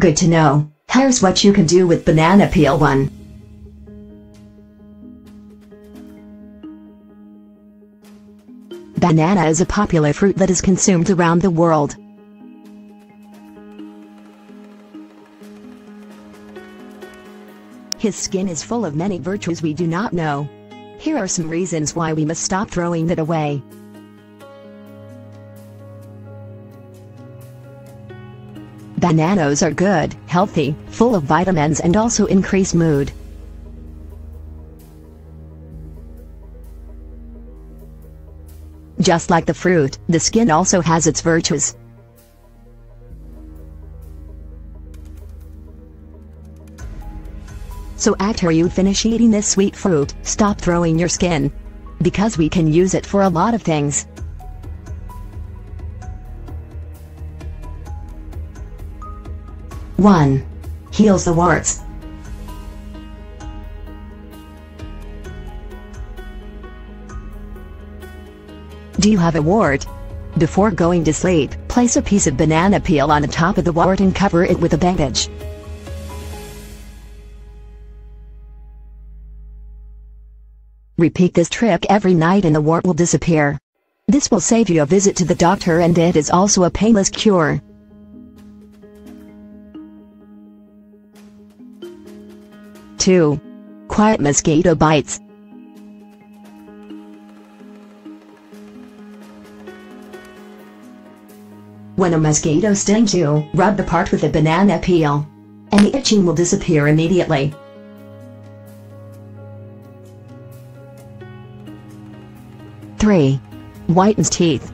Good to know. Here's what you can do with banana peel 1. Banana is a popular fruit that is consumed around the world. His skin is full of many virtues we do not know. Here are some reasons why we must stop throwing that away. Bananas are good, healthy, full of vitamins and also increase mood. Just like the fruit, the skin also has its virtues. So after you finish eating this sweet fruit, stop throwing your skin, because we can use it for a lot of things. One. Heals the warts. Do you have a wart? Before going to sleep, place a piece of banana peel on the top of the wart and cover it with a bandage. Repeat this trick every night and the wart will disappear. This will save you a visit to the doctor, and it is also a painless cure. 2. Quiet mosquito bites. When a mosquito stings you, rub the part with a banana peel, and the itching will disappear immediately. 3. Whitens teeth.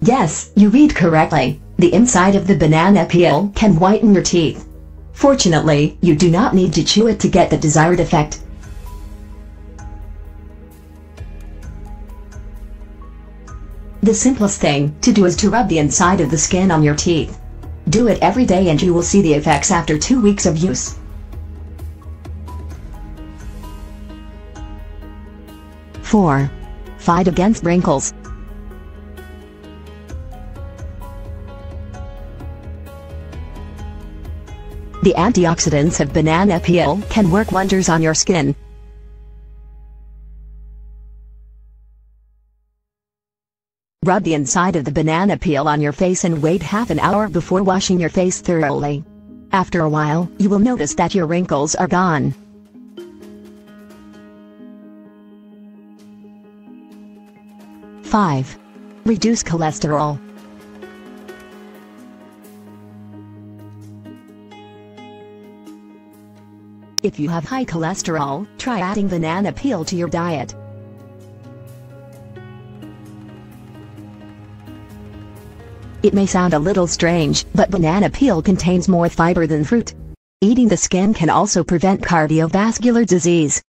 Yes, you read correctly. The inside of the banana peel can whiten your teeth. Fortunately, you do not need to chew it to get the desired effect. 4. The simplest thing to do is to rub the inside of the skin on your teeth. Do it every day and you will see the effects after 2 weeks of use. 4. Fight against wrinkles. The antioxidants of banana peel can work wonders on your skin. 4. Rub the inside of the banana peel on your face and wait half an hour before washing your face thoroughly. After a while, you will notice that your wrinkles are gone. 5. Reduce cholesterol. If you have high cholesterol, try adding banana peel to your diet. 4. It may sound a little strange, but banana peel contains more fiber than fruit. Eating the skin can also prevent cardiovascular disease.